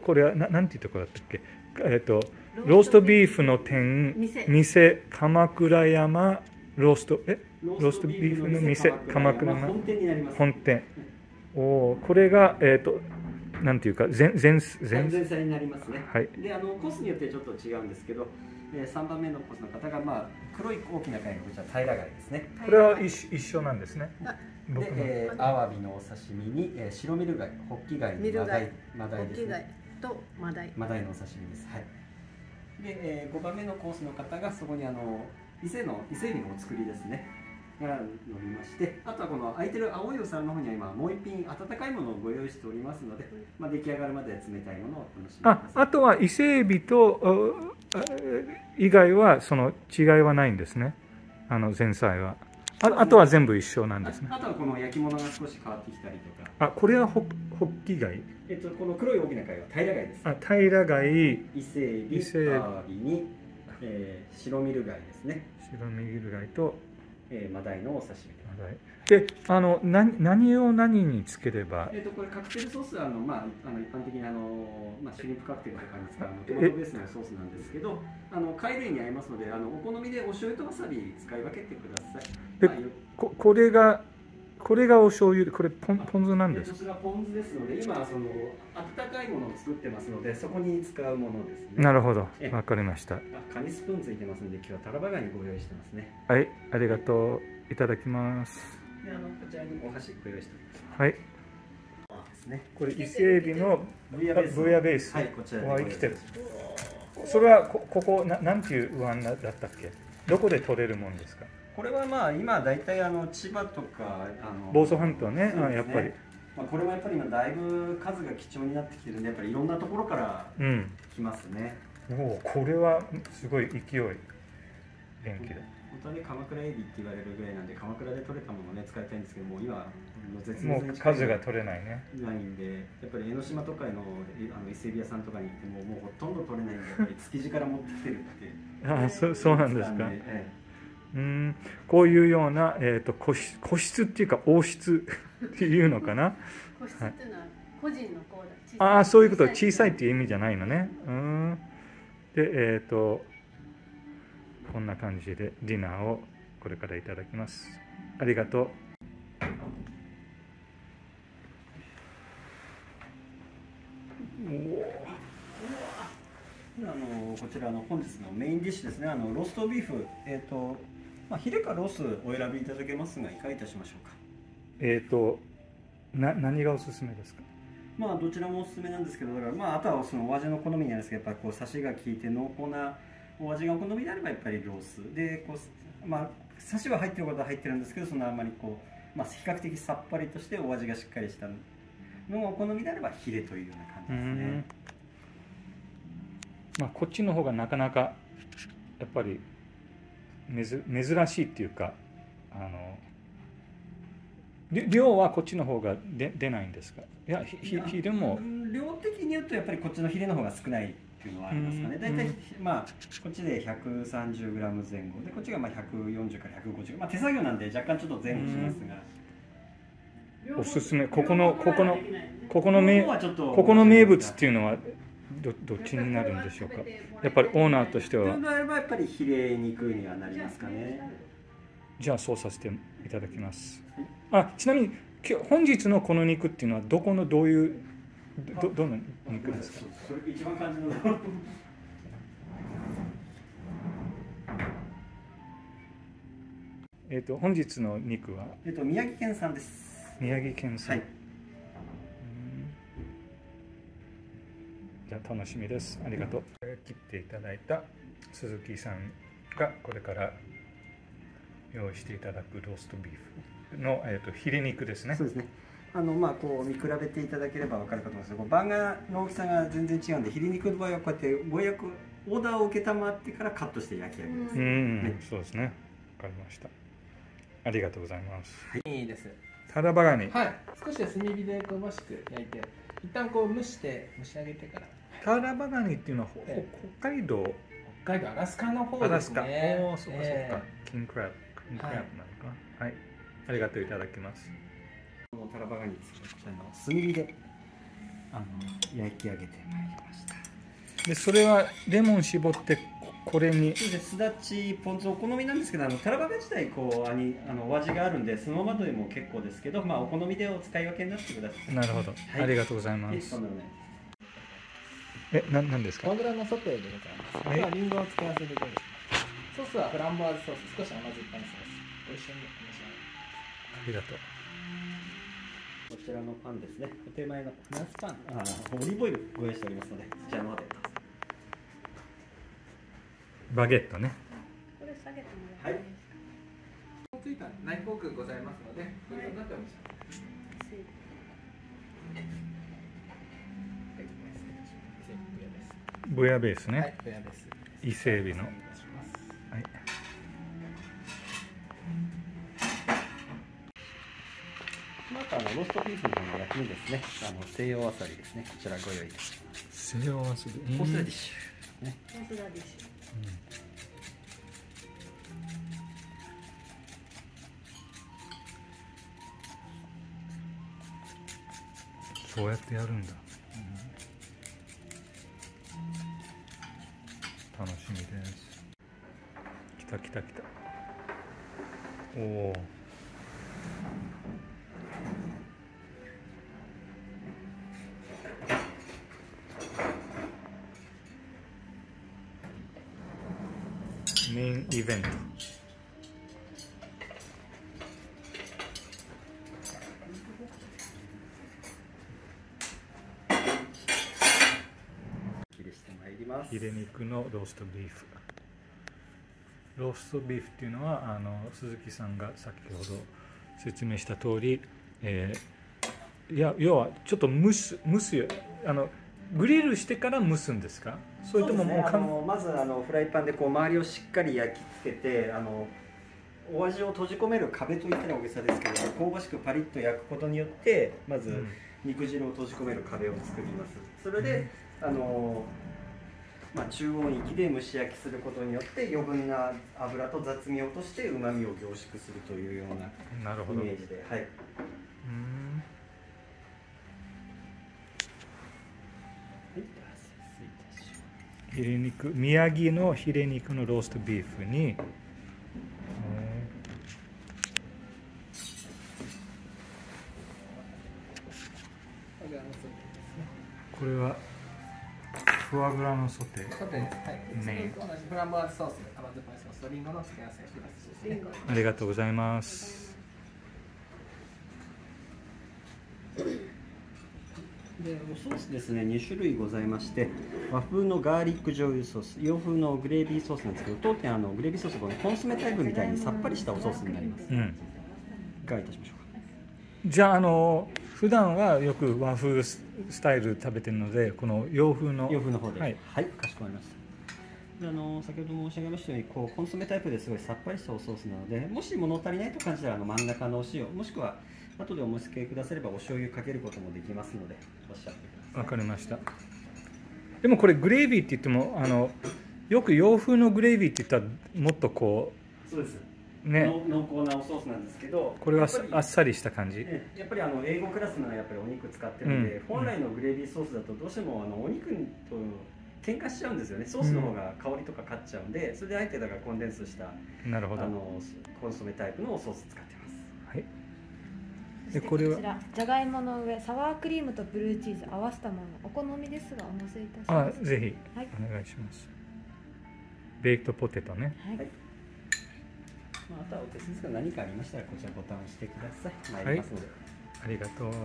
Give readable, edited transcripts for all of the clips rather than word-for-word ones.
これはなんていうところだったっけ、ローストビーフの店、店鎌倉山ロースト、ローストビーフの店鎌倉山本店。お、これがなんていうか前菜になりますね。はい。で、コースによってちょっと違うんですけど、3番目のコースの方が、まあ、黒い大きな貝、こちら平貝ですね。これは一緒なんですね。で、アワビのお刺身に、白ミル貝、ホッキ貝、マダイですね。とマダイのお刺身です。はい。で、5番目のコースの方が、そこに伊勢海老のお作りですね。が飲みまして、あとはこの空いてる青いお皿の方には今もう一品温かいものをご用意しておりますので、まあ出来上がるまで冷たいものを楽しみます。あとは伊勢海老と以外はその違いはないんですね。前菜は。あとは全部一緒なんですね。あとはこの焼き物が少し変わってきたりとか。あ、これはホッキ貝。この黒い大きな貝は平貝です。あ、平貝。伊勢海老、アワビに、白ミル貝ですね。白ミル貝と。マダイのお刺身で、何を何につければ、これカクテルソースは一般的にシュリンプカクテルとかに使うトマトベースのソースなんですけど、貝類に合いますので、お好みでお醤油とわさび使い分けてください。で、これがお醤油で、これポン酢なんですか？こちらポン酢ですので、今温かいものを作ってますので、そこに使うものですね。なるほど、わかりました。カニスプーンついてますので、今日はタラバガニご用意してますね。はい、ありがとう。いただきます。で、こちらにお箸ご用意しております。はい。ですね。これ伊勢海老のブイヤベース。はい、こちらで。生きてる。それはここなんていう湾だったっけ？どこで取れるもんですか？これはまあ今大体千葉とか房総半島ね、やっぱりこれもやっぱり今だいぶ数が貴重になってきてるんで、やっぱりいろんなところから来ますね。おお、これはすごい勢い元気だ。本当に鎌倉エビって言われるぐらいなんで、鎌倉で取れたものをね使いたいんですけど、もう今絶滅に近い、もう数が取れないね、ないんで、やっぱり江ノ島とかの伊勢海老屋さんとかに行ってももうほとんど取れないんで、やっぱり築地から持ってきてるってああ、そうなんですか。こういうような、個室っていうか王室っていうのかな。個室っていうのは個人の子だ。ああ、そういうこと、小さいっていう意味じゃないのね。で、こんな感じでディナーをこれからいただきます。ありがとう。こちら本日のメインディッシュですね。ローストビーフ、ヒレかロースお選びいただけますが、いかがいたしましょうか。何がおすすめですか？まあどちらもおすすめなんですけど、だからあとはお味の好みなんですけど、やっぱこうサシが効いて濃厚なお味がお好みであれば、やっぱりロースで、サシは入ってることは入ってるんですけど、あんまり比較的さっぱりとしてお味がしっかりしたのがお好みであればヒレというような感じですね。まあこっちの方がなかなかやっぱり珍しいっていうか、量はこっちの方が出ないんですか？いや、ヒレも量的に言うとやっぱりこっちのヒレの方が少ないっていうのはありますかね。大体こっちで 130g 前後で、こっちが140から150、手作業なんで若干ちょっと前後しますが。おすすめ、ここの名物っていうのはどっちになるんでしょうか。やっぱりオーナーとしては。やっぱりヒレ肉にはなりますかね。じゃあそうさせていただきます。あ、ちなみに本日のこの肉っていうのはどんな肉ですか。それ一番感じの。本日の肉は宮城県産です。宮城県産。はい、楽しみです。ありがとう。切っていただいた鈴木さんがこれから用意していただくローストビーフのヒレ肉ですね。そうですね。見比べていただければわかるかと思いますけど、バンガーの大きさが全然違うんで、ヒレ肉の場合はこうやってご予約オーダーを承ってからカットして焼き上げます。そうですね。わかりました。ありがとうございます。はい、いいです。タラバガニ。はい。少し炭火で香ばしく焼いて、一旦蒸し上げてから。タラバガニっていうのは北海道アラスカの方ですね。おお、そうかそうか。キングクラブなのかな。はい。ありがとう、いただきます。タラバガニ、炭火で焼き上げてまいりました。でそれはレモン絞ってこれにすだちポン酢お好みなんですけど、タラバガ自体こうお味があるんでそのままでも結構ですけど、まあ、お好みでお使い分けになってください。なるほど、はい、ありがとうございます。なんですか？フォンドラのソテーでございます。リンゴを使わせてください。ソースはフランボワーズソース、少し甘酸っぱいソース。ご一緒にお召し上がり。ありがとう。こちらのパンですね。お手前のフランスパン、オリーブオイルご用意しておりますので、そちらの方で。バゲットね。これ下げてもらいます。はい。ついた内航空ございますので、ご利用になってお召し上がり。ブヤベースね。伊勢海老の。はい。またローストビーフの焼き身ですね。西洋あさりですね。こちらご用意いたします。西洋あさり。ホースラディッシュ。ね。ホースラディッシュ。そうやってやるんだ。楽しみです。来た来た来た。おお。メインイベント。ヒレ肉のローストビーフ。ローストビーフっていうのは鈴木さんが先ほど説明した通り、いや要はちょっと蒸すグリルしてから蒸すんですか？それとももうまずフライパンでこう周りをしっかり焼きつけてお味を閉じ込める壁といったら大げさですけど、香ばしくパリッと焼くことによってまず肉汁を閉じ込める壁を作ります。それで中温域で蒸し焼きすることによって余分な油と雑味を落としてうまみを凝縮するというようなイメージで、はい、ヒレ肉、宮城のヒレ肉のローストビーフにこれはフォアグラのソテー。ソテーです。はい。メイン。同じフランボワーズソース、甘酸っぱいソースとリンゴの付け合わせですね。ありがとうございます。で、ソースですね、2種類ございまして、和風のガーリック醤油ソース、洋風のグレービーソースなんですけど、当店グレービーソースはコンソメタイプみたいにさっぱりしたおソースになります。うん。いかがいたしましょうか。じゃあ普段はよく和風スタイル食べてるので、この洋風の方で、はい、はい、かしこまりました。で先ほど申し上げましたようにコンソメタイプですごいさっぱりしたおソースなので、もし物足りないと感じたら真ん中のお塩、もしくは後でお盛り付けくださればお醤油かけることもできますので、おっしゃってください。わかりました。でもこれグレービーって言ってもよく洋風のグレービーって言ったらもっとこう。そうです。ね、濃厚なおソースなんですけど、これはあっさりした感じ。やっぱり英語クラスならやっぱりお肉使ってるので、本来のグレービーソースだとどうしてもお肉と喧嘩しちゃうんですよね。ソースの方が香りとか勝っちゃうんで、それであえてだからコンデンスしたコンソメタイプのおソース使ってます。はい。でこれはじゃがいもの上サワークリームとブルーチーズ合わせたもの、お好みですがお乗せいたします。ぜひお願いします。ベイクトポテトね。はい。あとはお手数ですが何かありましたらこちらボタンを押してください。参りますので、はい、ありがとう。で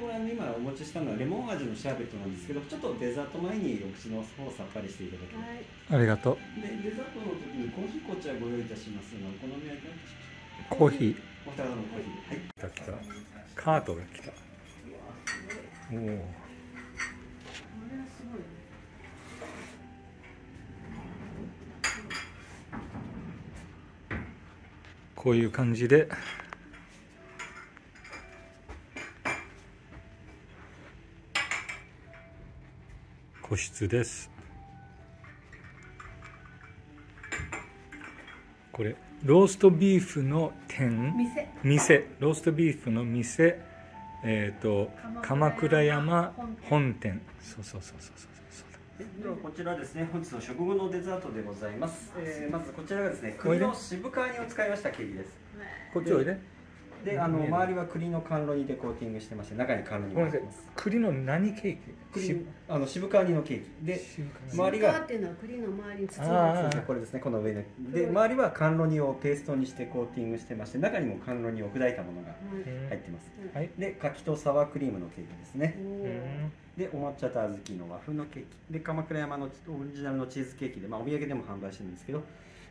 これ今お持ちしたのはレモン味のシャーベットなんですけど、ちょっとデザート前にお口の方をさっぱりしていただきます。はい、ありがとう。でデザートの時にコーヒーこちらご用意いたしますので、お好み焼きのコーヒー、お二人のコーヒー、はい、来た来た、カートが来た。おお。こういう感じで個室です。これローストビーフの店ローストビーフの店、鎌倉山本店。ではこちらですね、本日の食後のデザートでございます。まずこちらがですね、栗の渋皮煮を使いましたケーキです。こっちおいで。で、周りは栗の甘露煮でコーティングしてまして、中に甘露煮が入ってます。栗の何ケーキ？渋皮煮のケーキ。で、周りが栗の周りに包んで、これですね、この上で。で、周りは甘露煮をペーストにしてコーティングしてまして、中にも甘露煮を砕いたものが入ってます。で、柿とサワークリームのケーキですね。で、お抹茶と小豆の和風のケーキで、鎌倉山のオリジナルのチーズケーキで、まあ、お土産でも販売してるんですけど、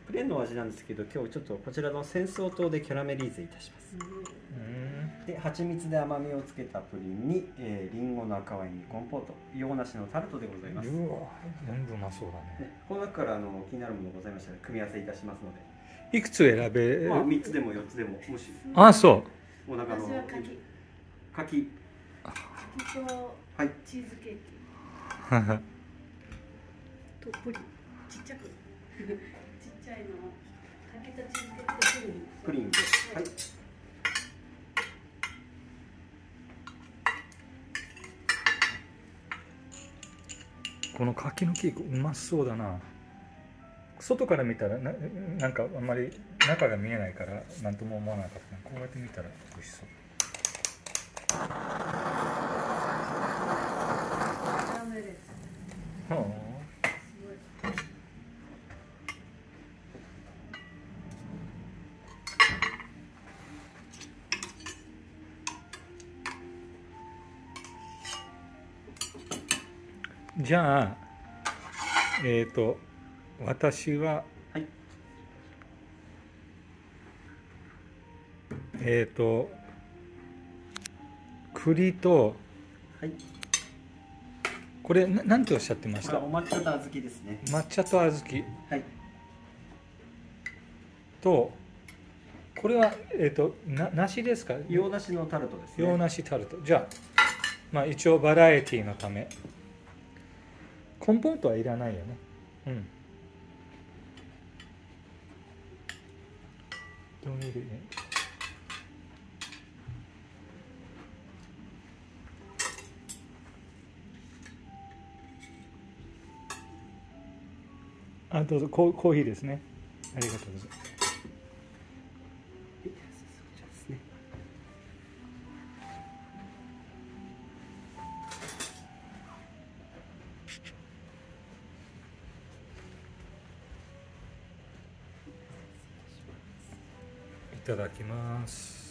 プレーンの味なんですけど、今日ちょっとこちらの戦争糖でキャラメリーゼいたします。で、蜂蜜で甘みをつけたプリンに、リンゴの赤ワインにコンポート、洋梨のタルトでございます。うわ、全部うまそうだね。この中から気になるものございましたら、組み合わせいたしますので、いくつ選べる？まあ、3つでも4つでも、もしあ、そうお腹の柿とはい、チーズケーキとプリン、ちっちゃくちっちゃいのをかけたチーズケーキとプリンです。はい、この柿のケーキうまそうだな。外から見たら なんかあんまり中が見えないから何とも思わなかった。こうやって見たら美味しそう。はあ、じゃあ私は、はい、栗と、はい、これなんておっしゃってました？お抹茶と小豆ですね。抹茶と小豆。はい。とこれは梨ですか？洋梨のタルトですね。洋梨タルト。じゃあ、まあ一応バラエティのためコンポートはいらないよね。うん。どう見るね。あ、どうぞ、コーヒーですね。ありがとうございます。いただきます。